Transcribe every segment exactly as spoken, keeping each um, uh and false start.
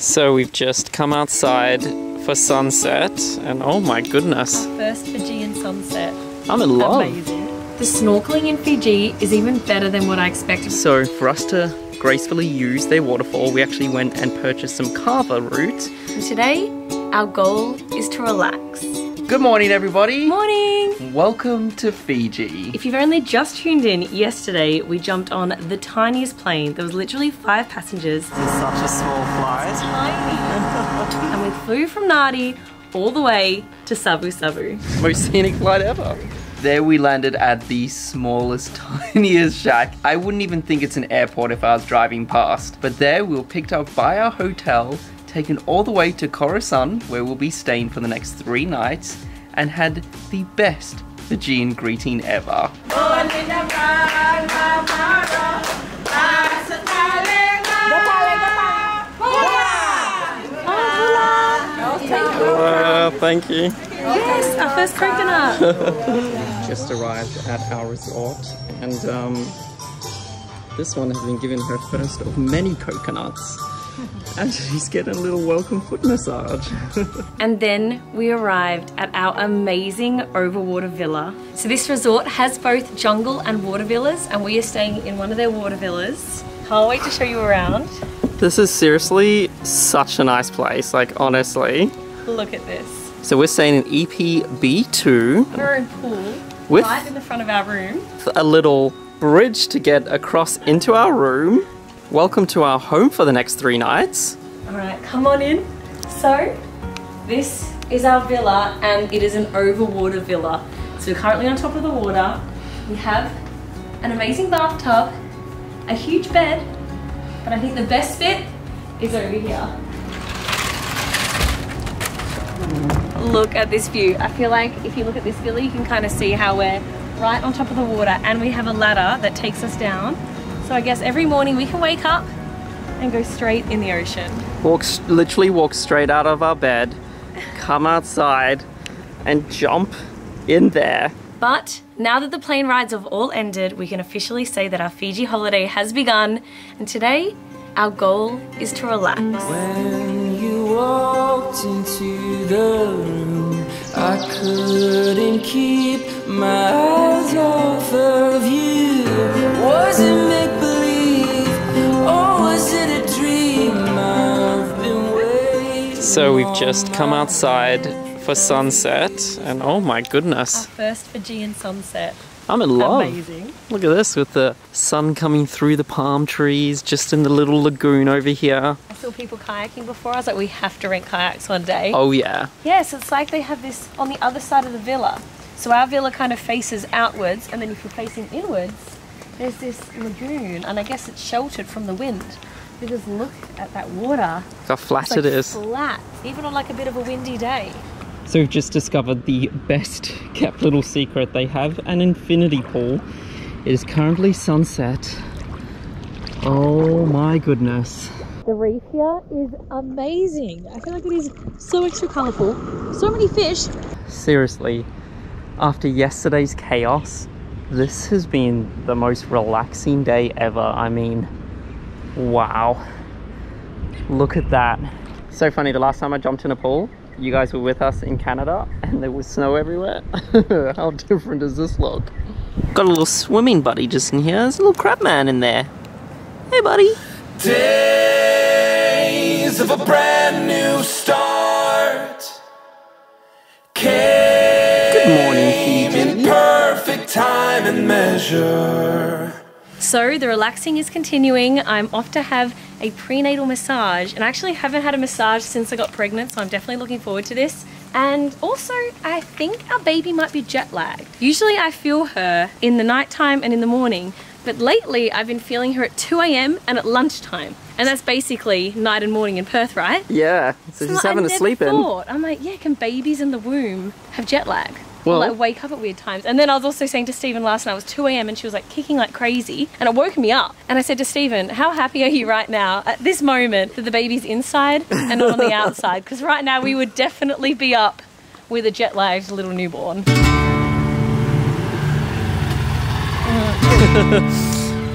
So we've just come outside for sunset, and oh my goodness. First Fijian sunset. I'm in love. Amazing. The snorkeling in Fiji is even better than what I expected. So for us to gracefully use their waterfall, we actually went and purchased some kava root. And today, our goal is to relax. Good morning, everybody. Morning. Welcome to Fiji. If you've only just tuned in, yesterday we jumped on the tiniest plane. There was literally five passengers. This is such a small flight. It's tiny. And we flew from Nadi all the way to Savusavu. Most scenic flight ever. There we landed at the smallest, tiniest shack. I wouldn't even think it's an airport if I was driving past. But there we were picked up by our hotel, taken all the way to Koro Sun, where we'll be staying for the next three nights, and had the best Fijian greeting ever. Uh, thank you. Yes, our first coconut. Just arrived at our resort, and um, this one has been given her first of many coconuts, and she's getting a little welcome foot massage. And then we arrived at our amazing overwater villa. So this resort has both jungle and water villas, and we are staying in one of their water villas. Can't wait to show you around. This is seriously such a nice place, like honestly. Look at this. So we're staying in E P B two. Our own pool, with right in the front of our room. A little bridge to get across into our room. Welcome to our home for the next three nights. All right, come on in. So this is our villa, and it is an overwater villa. So we're currently on top of the water. We have an amazing bathtub, a huge bed, but I think the best bit is over here. Look at this view. I feel like if you look at this villa, you can kind of see how we're right on top of the water, and we have a ladder that takes us down. So I guess every morning we can wake up and go straight in the ocean. Walk, literally walk straight out of our bed, come outside and jump in there. But now that the plane rides have all ended, we can officially say that our Fiji holiday has begun, and today our goal is to relax. When you walked into the room, I couldn't keep my eyes off of you. Was it make-believe, or was it a dream? I've been waiting. So we've just come outside for sunset, and oh my goodness. Our first Fijian sunset. I'm in love. Amazing. Look at this, with the sun coming through the palm trees, just in the little lagoon over here. I saw people kayaking before. I was like, we have to rent kayaks one day. Oh yeah. Yes, it's like they have this on the other side of the villa. So our villa kind of faces outwards, and then if you're facing inwards, there's this lagoon, and I guess it's sheltered from the wind. Because look at that water. How flat it is. Flat, even on like a bit of a windy day. So we've just discovered the best kept little secret. They have an infinity pool. It is currently sunset. Oh my goodness. The reef here is amazing. I feel like it is so extra colorful. So many fish. Seriously, after yesterday's chaos, this has been the most relaxing day ever. I mean, wow. Look at that. So funny, the last time I jumped in a pool, you guys were with us in Canada, and there was snow everywhere. How different does this look? Got a little swimming buddy just in here. There's a little crab man in there. Hey, buddy. Days of a brand new start. Good morning, Fiji. In perfect time and measure. So the relaxing is continuing. I'm off to have a prenatal massage, and I actually haven't had a massage since I got pregnant, so I'm definitely looking forward to this. And also, I think our baby might be jet lagged. Usually I feel her in the nighttime and in the morning, but lately I've been feeling her at two A M and at lunchtime. And that's basically night and morning in Perth, right? Yeah, so, so she's like, having I to sleep thought. in. I'm like, yeah, can babies in the womb have jet lag? Well, I like wake up at weird times. And then I was also saying to Stephen last night, it was two A M and she was like kicking like crazy, and it woke me up. And I said to Stephen, how happy are you right now at this moment that the baby's inside and not on the outside? Because right now we would definitely be up with a jet lagged little newborn.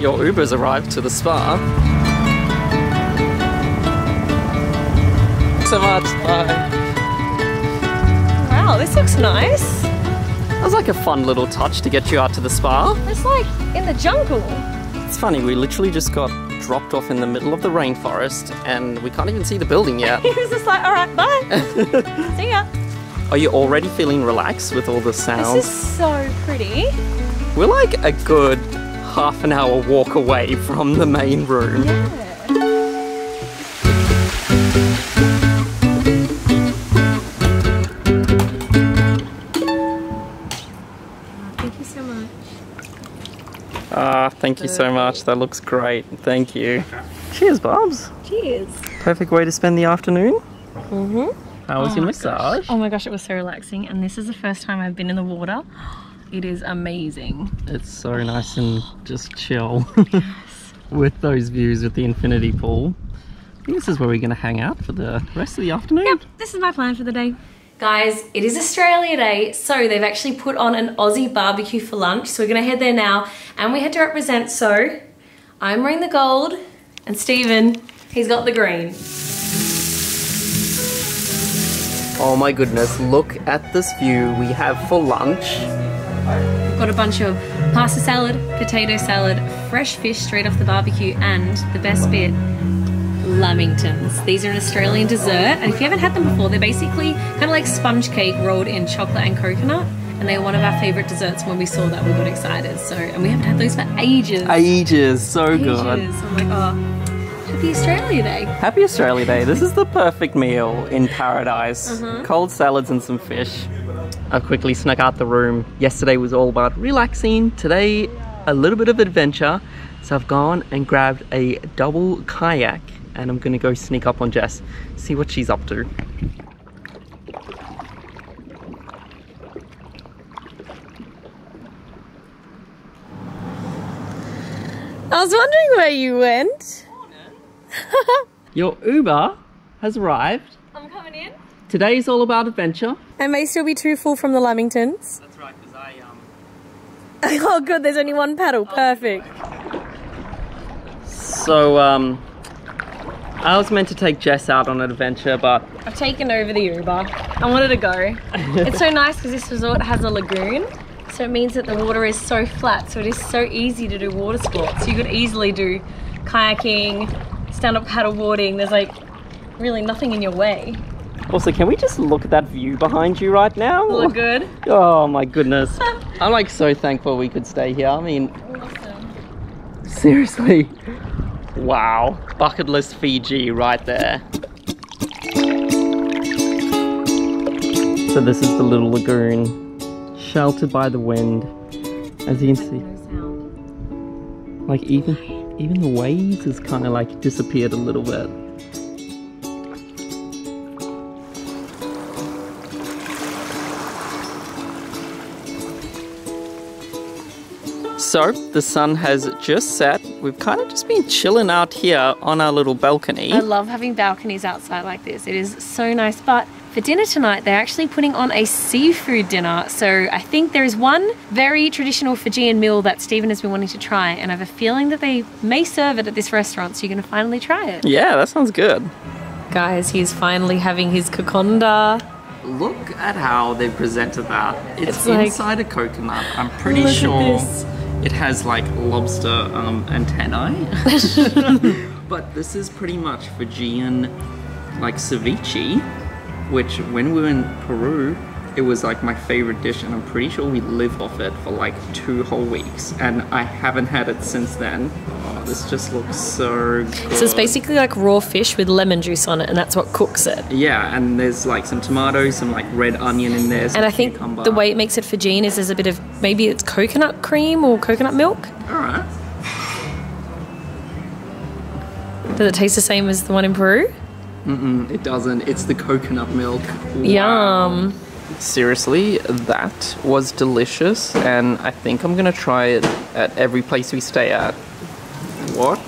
Your Uber's arrived to the spa. so much. Bye. Wow, this looks nice. That was like a fun little touch to get you out to the spa. It's like in the jungle. It's funny, we literally just got dropped off in the middle of the rainforest and we can't even see the building yet. He was just like, all right, bye. See ya. Are you already feeling relaxed with all the sounds? This is so pretty. We're like a good half an hour walk away from the main room. Yeah. Ah, thank you so much. That looks great. Thank you. Cheers, Bobs. Cheers. Perfect way to spend the afternoon. Mm-hmm. How was your massage? Oh my gosh, it was so relaxing. And this is the first time I've been in the water. It is amazing. It's so nice and just chill. Yes. With those views with the infinity pool. I think this is where we're going to hang out for the rest of the afternoon. Yep, this is my plan for the day. Guys, it is Australia Day, so they've actually put on an Aussie barbecue for lunch. So we're gonna head there now, and we had to represent, so I'm wearing the gold, and Stephen, he's got the green. Oh my goodness, look at this view we have for lunch. We've got a bunch of pasta salad, potato salad, fresh fish straight off the barbecue, and the best bit, lamingtons. These are an Australian dessert, and if you haven't had them before, they're basically kind of like sponge cake rolled in chocolate and coconut, and they're one of our favorite desserts. When we saw that, we got excited. So, and we haven't had those for ages. Ages, so ages. Good. I'm like, oh, happy Australia Day. Happy Australia Day. This is the perfect meal in paradise. Uh-huh. Cold salads and some fish. I've quickly snuck out the room. Yesterday was all about relaxing. Today, a little bit of adventure. So I've gone and grabbed a double kayak. And I'm gonna go sneak up on Jess, see what she's up to. I was wondering where you went. Your Uber has arrived. I'm coming in. Today is all about adventure. I may still be too full from the lamingtons. That's right, because I um. Oh, good. There's only one paddle. Oh, perfect. Anyway. So um. I was meant to take Jess out on an adventure, but... I've taken over the Uber. I wanted to go. It's so nice because this resort has a lagoon, so it means that the water is so flat, so it is so easy to do water sports. You could easily do kayaking, stand-up paddle boarding. There's like really nothing in your way. Also, can we just look at that view behind you right now? Look good. Oh my goodness. I'm like so thankful we could stay here. I mean... Awesome. Seriously. Wow, bucket list Fiji right there. So this is the little lagoon, sheltered by the wind. As you can see, like even even the waves has kind of like disappeared a little bit. So, the sun has just set. We've kind of just been chilling out here on our little balcony. I love having balconies outside like this. It is so nice. But for dinner tonight, they're actually putting on a seafood dinner. So I think there is one very traditional Fijian meal that Stephen has been wanting to try. And I have a feeling that they may serve it at this restaurant. So you're going to finally try it. Yeah, that sounds good. Guys, he's finally having his coconda. Look at how they presented that. It's, it's like, inside a coconut. I'm pretty sure. It has like lobster um, antennae, but this is pretty much Fijian like ceviche, which when we were in Peru, it was like my favorite dish, and I'm pretty sure we live off it for like two whole weeks, and I haven't had it since then. Oh, this just looks so good. So it's basically like raw fish with lemon juice on it, and that's what cooks it. Yeah, and there's like some tomatoes, some like red onion in there. And I think cucumber. The way it makes it Fijian is there's a bit of, maybe it's coconut cream or coconut milk. All right. Does it taste the same as the one in Peru? Mm-mm, it doesn't. It's the coconut milk. Wow. Yum. Seriously, that was delicious, and I think I'm gonna try it at every place we stay at. What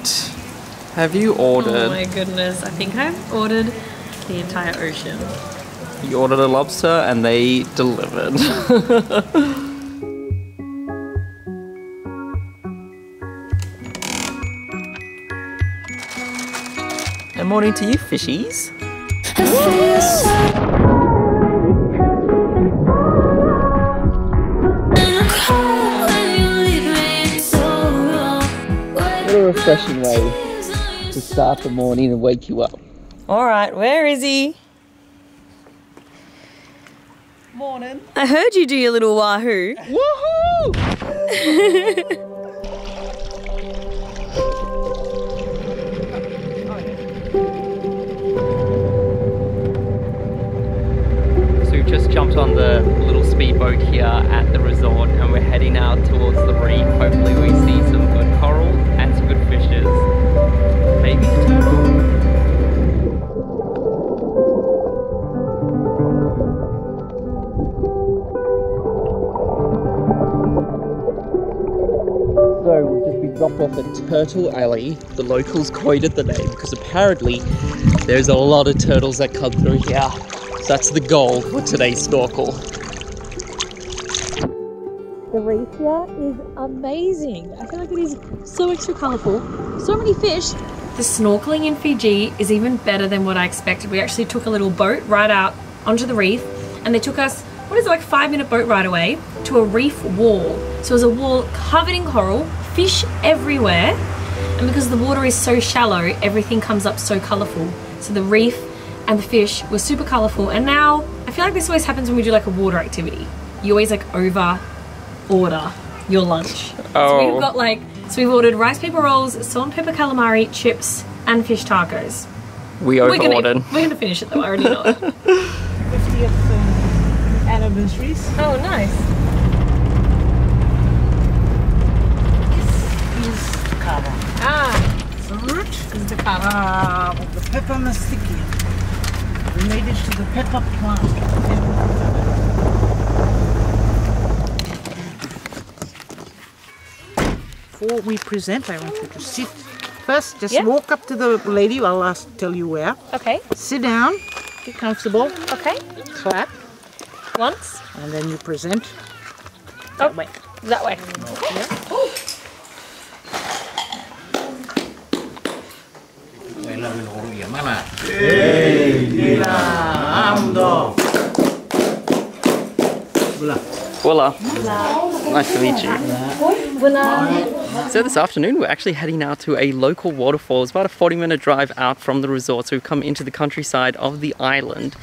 have you ordered? Oh my goodness, I think I've ordered the entire ocean. You ordered a lobster and they delivered. Good morning to you, fishies. What a refreshing way to start the morning and wake you up. All right, where is he? Morning. I heard you do your little wahoo. Woohoo! Just jumped on the little speedboat here at the resort and we're heading out towards the reef. Hopefully we see some good coral and some good fishes. Maybe turtle. So we've just been dropped off at Turtle Alley. The locals coined the name because apparently there's a lot of turtles that come through here. That's the goal for today's snorkel. The reef here is amazing. I feel like it is so extra colourful. So many fish. The snorkeling in Fiji is even better than what I expected. We actually took a little boat right out onto the reef and they took us, what is it, like five minute boat ride away to a reef wall. So it was a wall covered in coral, fish everywhere. And because the water is so shallow, everything comes up so colourful. So the reef and the fish were super colourful, and now I feel like this always happens when we do like a water activity. You always like over order your lunch. Oh. So we've got like, so we've ordered rice paper rolls, salt and pepper calamari, chips, and fish tacos. We over ordered. We're gonna, we're gonna finish it though, I already know it. fiftieth um, anniversaries. Oh, nice. This is the kava. Ah, so this is the kava. Ah, but the pepper must stick in. Related to the pepper plant. Before we present, I want you to sit. First, just yeah. walk up to the lady. I'll ask, tell you where. Okay. Sit down. Be comfortable. Okay. Clap. Once. And then you present. Oh, that way. That way. Yeah. Hola. Nice to meet you. Hola. So this afternoon we're actually heading out to a local waterfall. It's about a forty minute drive out from the resort, so we've come into the countryside of the island,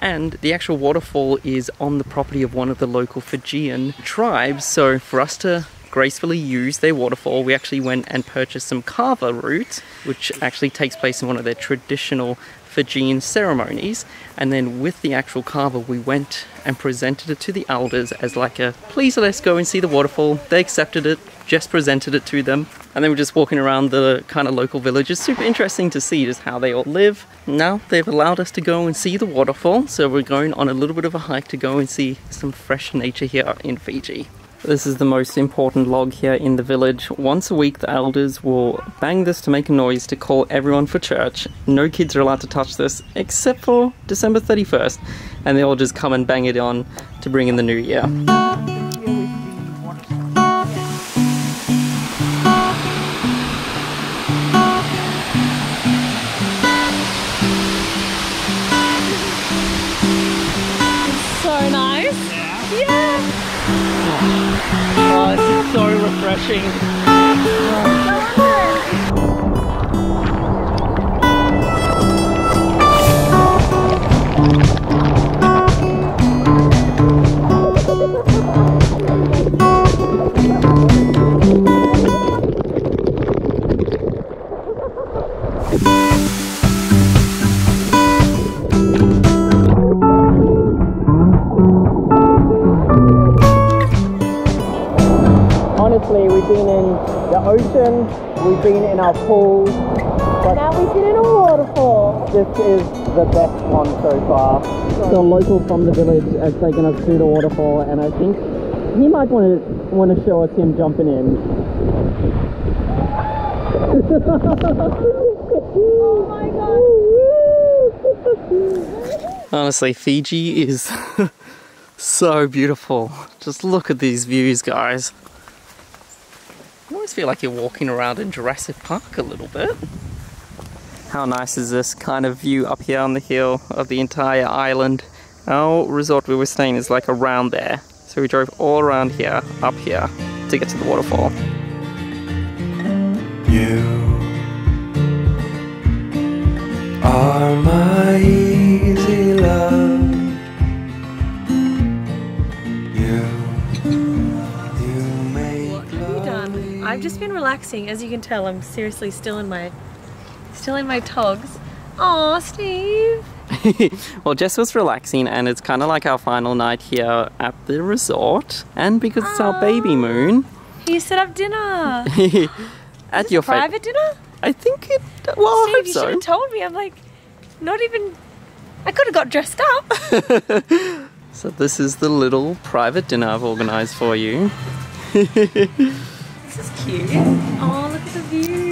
and the actual waterfall is on the property of one of the local Fijian tribes. So for us to gracefully use their waterfall, we actually went and purchased some kava root, which actually takes place in one of their traditional Fijian ceremonies, and then with the actual kava we went and presented it to the elders as like a please let's go and see the waterfall. They accepted it, Jess presented it to them, and then we're just walking around the kind of local village. It's super interesting to see just how they all live. Now they've allowed us to go and see the waterfall, so we're going on a little bit of a hike to go and see some fresh nature here in Fiji. This is the most important log here in the village. Once a week the elders will bang this to make a noise to call everyone for church. No kids are allowed to touch this except for December thirty-first, and they all just come and bang it on to bring in the new year. So refreshing. We've been in the ocean, we've been in our pools, but now we sit in a waterfall. This is the best one so far. The local from the village has taken us through the waterfall, and I think he might want to want to show us him jumping in. Oh my god! Honestly, Fiji is so beautiful. Just look at these views, guys. I always feel like you're walking around in Jurassic Park a little bit. How nice is this kind of view up here on the hill of the entire island? Our resort we were staying is like around there, so we drove all around here, up here, to get to the waterfall. You are my easy love. I've just been relaxing. As you can tell, I'm seriously still in my still in my togs. Aw, Steve! Well, Jess was relaxing, and it's kind of like our final night here at the resort. And because it's uh, our baby moon... He set up dinner! At your private dinner? I think it... Well, Steve, I hope you so. You should have told me. I'm like, not even... I could have got dressed up! So this is the little private dinner I've organised for you. This is cute. Oh, look at the view.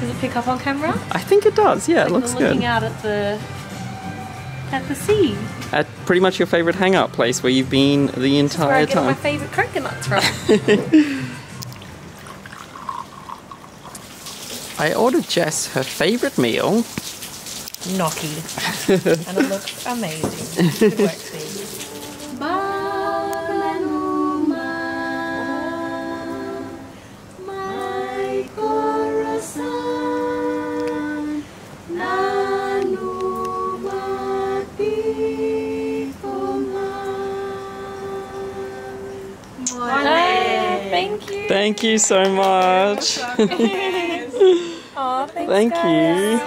Does it pick up on camera? I think it does, yeah, like it looks good. Looking out at the, at the sea. At pretty much your favourite hangout place where you've been the entire time. Where I get my favourite coconuts from. I ordered Jess her favourite meal. Gnocchi. And it looks amazing. Good work, Steve. Bye. Thank you. Thank you so much. Aw, thanks, Thank guys. you.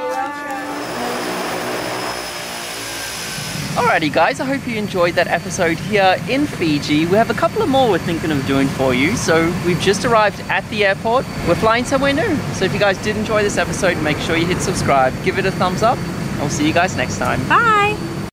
Alrighty guys, I hope you enjoyed that episode here in Fiji. We have a couple of more we're thinking of doing for you. So we've just arrived at the airport. We're flying somewhere new. So if you guys did enjoy this episode, make sure you hit subscribe, give it a thumbs up. I'll see you guys next time. Bye.